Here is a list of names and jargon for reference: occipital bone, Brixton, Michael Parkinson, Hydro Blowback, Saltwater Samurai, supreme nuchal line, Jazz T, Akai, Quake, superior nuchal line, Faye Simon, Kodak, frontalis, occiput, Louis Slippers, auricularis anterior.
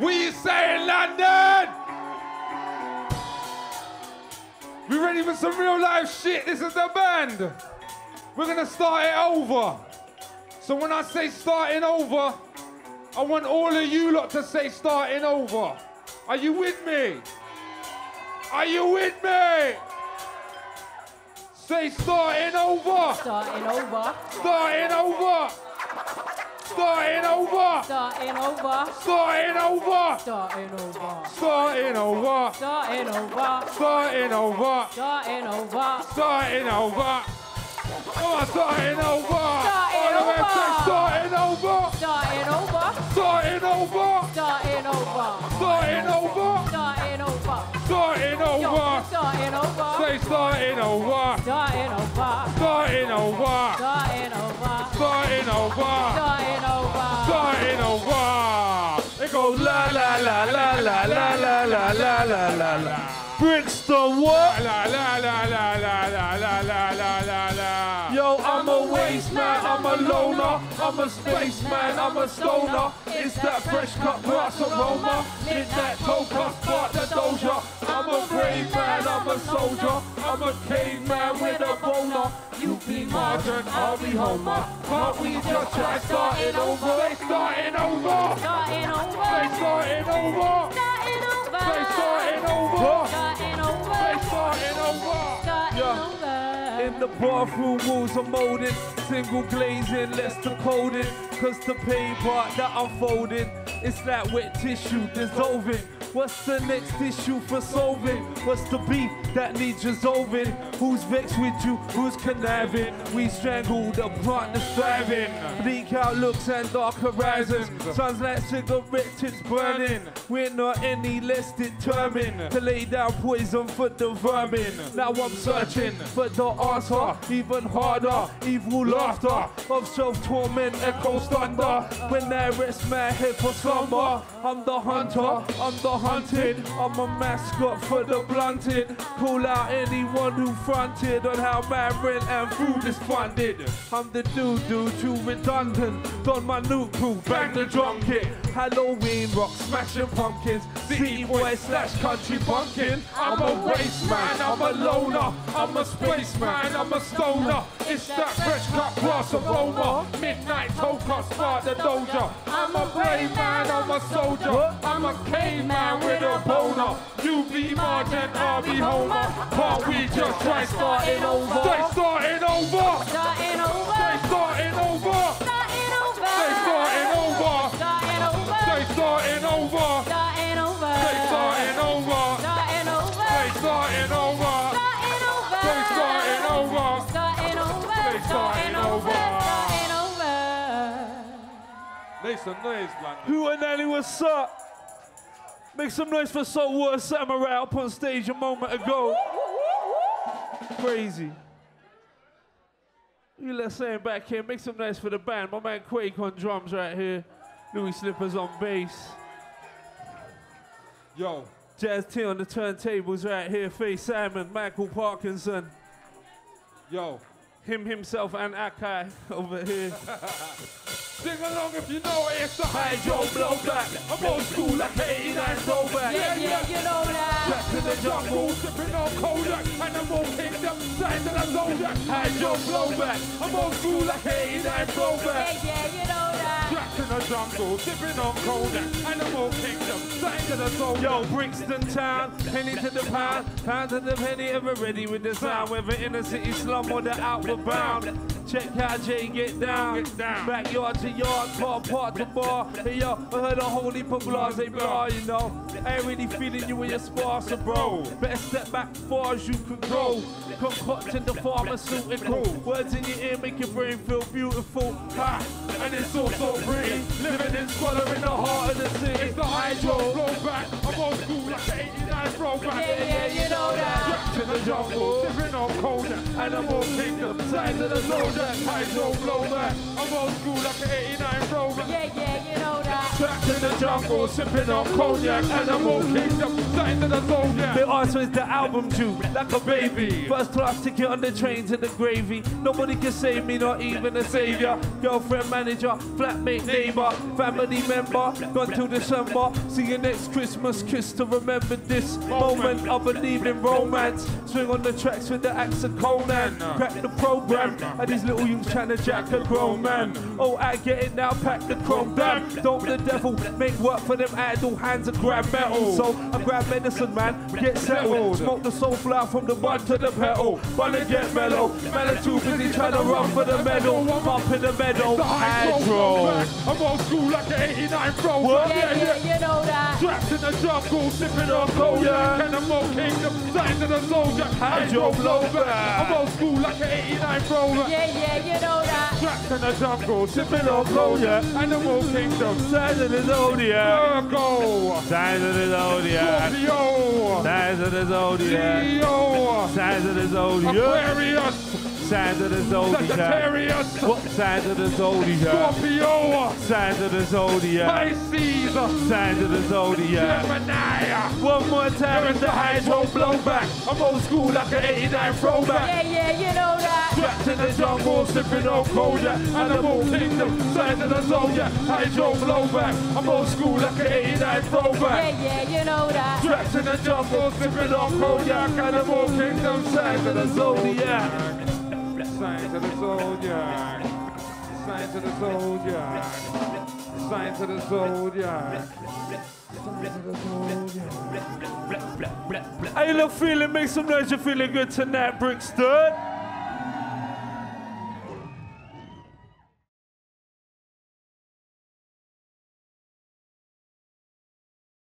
We say London! We ready for some real life shit. This is the band. We're gonna start it over. So when I say starting over, I want all of you lot to say starting over. Are you with me? Are you with me? Say starting over. Starting over. Starting over. Starting over. Starting over. Starting over. Starting over. Starting over. Starting over. Starting over. Starting over. Starting over. Oh, starting over. All the way to starting over. Starting over. Starting over. Starting over. Starting over. Starting over. Starting over. Starting over. Say starting over. Starting over. Starting over. Starting over. Starting over. La la la la la la la la la la. Brixton, what? La la la la la la la la la la. Yo, I'm a waste man, I'm a loner, I'm a space man, I'm a stoner. It's that fresh cut grass aroma, it's that coca, start the doja. I'm a brave man, I'm a soldier, I'm a caveman with a boner. You be Margin, I'll be Homer. Can't we just try starting over? They starting over. Starting over. They starting over. Starting over. They starting over. Starting over. They starting over. Starting over. In the bathroom walls are molded, single glazing, let's decode it. 'Cause the paper that unfolded, it's that wet tissue dissolving. What's the next issue for solving? What's the beef that needs resolving? Who's vexed with you? Who's conniving? We strangle the brunt that's thriving. Bleak outlooks and dark horizons. Sounds like cigarette tips burning. We're not any less determined to lay down poison for the vermin. Now I'm searching for the answer, even harder. Evil laughter of self-torment echoes thunder. When I rest my head for slumber, I'm the hunter, I'm the hunted, I'm a mascot for the blunted. Call out anyone who fronted on how my rent and food is funded. I'm the doo-doo, too redundant. Don my new crew, bang the drum kit. Halloween rock, smashing pumpkins. City boy slash country bumpkin. I'm a waste man, I'm a loner. I'm a space man, I'm a stoner. It's that fresh cut grass aroma. Midnight toka, start the doja. I'm a brave man, I'm a soldier. I'm a caveman with a boner. You be Margin, I'll be Homer. Can't we just try starting over? They starting over. Starting over. They starting over. Starting over. They starting over. Starting over. They starting over. Starting over. They starting over. Starting over. They starting over. Starting over. They starting over. Starting over. They starting over. Make some noise, London. Who and Nelly, what's up? Make some noise for Saltwater Samurai up on stage a moment ago. Crazy. You let's say it back here. Make some noise for the band. My man Quake on drums right here. Louis Slippers on bass. Yo. Jazz T on the turntables right here. Faye Simon, Michael Parkinson. Yo. Him, himself, and Akai over here. Sing along if you know it, it's the Hydro Blowback. I'm old school like 89 throwback. Yeah, yeah, you know that. Back to the jungle, sipping on Kodak. Animal Kingdom, signs and I'm Zodiac. Hydro Blowback. I'm old school like 89 throwback. Yeah, yeah, you know that. Back to the jungle, sipping on Kodak. Animal Kingdom, signs and I'm Zodiac. Yo, Brixton town, penny to the pound. Pound to the penny, ever ready with the sound. Whether in the city slum or the outward bound. Check how Jay get down. Backyard to yard, car park to bar. Hey yo, I heard a whole heap of blase blah, you know. I ain't really feeling you in your sparser, bro. Better step back far as you can go. Concocting the pharmaceutical. Words in your ear make your brain feel beautiful. Ha! And it's all so pretty. Living in squalor in the heart of the city. It's the Hydro Blowback. I'm old school like an 89 throwback. Yeah, yeah, you know that. Back to the jungle, different on colder. Animal Kingdom, size of the zone. Hydro Blowback. I'm old school like an 89 throwback. Yeah, yeah, you know that. Back to in the jungle, sipping on cognac, animal kingdom, sight of the zodiac. Bill Arthur is the album Jew, like a baby. First class ticket on the trains in the gravy. Nobody can save me, not even a savior. Girlfriend, manager, flatmate, neighbor, family member, gone till December. See you next Christmas, kiss to remember this moment. I believe in romance. Swing on the tracks with the axe of Conan. Crack the program, and these little youths trying to jack a grown man. Oh, I get it now, pack the chrome down. Don't the devil make work for them idle hands and grab metal. So I grab medicine, man, get settled. Smoke the soul flower from the bud to the petal. Bun and get mellow. Man are too busy trying to run for the medal. I'm up in the meadow. Hydro. I'm old school like the 89 bro. What? Yeah, you know that. Trapped in the jungle, sipping on cold. Yeah. And I'm old kingdom, signs of the soldier. Hydro blowback. I'm old school like the 89 bro. Yeah, you know that. Trapped in the jungle, sipping on cold. Yeah. And I'm old kingdom. Signs of the Zodiac. Virgo. Signs of the Zodiac. Scorpio. Signs of the Zodiac. Leo. Signs of the Zodiac. Aquarius. Signs of the Zodiac. Sagittarius. What? Signs of the Zodiac. Scorpio. Signs of the Zodiac. Pisces. Signs of the Zodiac. Gemini. One more time with the Hydro Blowback. I'm old school like an 89 throwback. Yeah, you know that. Trapped in the jungle, sipping on Kodak. Animal kingdom. Signs of the Zodiac. Hydro Blowback. I'm old school like an 89 throwback. Yeah, you know that. Trapped in the jungle, sipping on cognac. Animal kingdom, signs of the zodiac. Signs of the zodiac. Signs of the zodiac. Signs of the zodiac. Signs of the zodiac. How you look feeling? Make some noise, you're feeling good tonight, Brixton.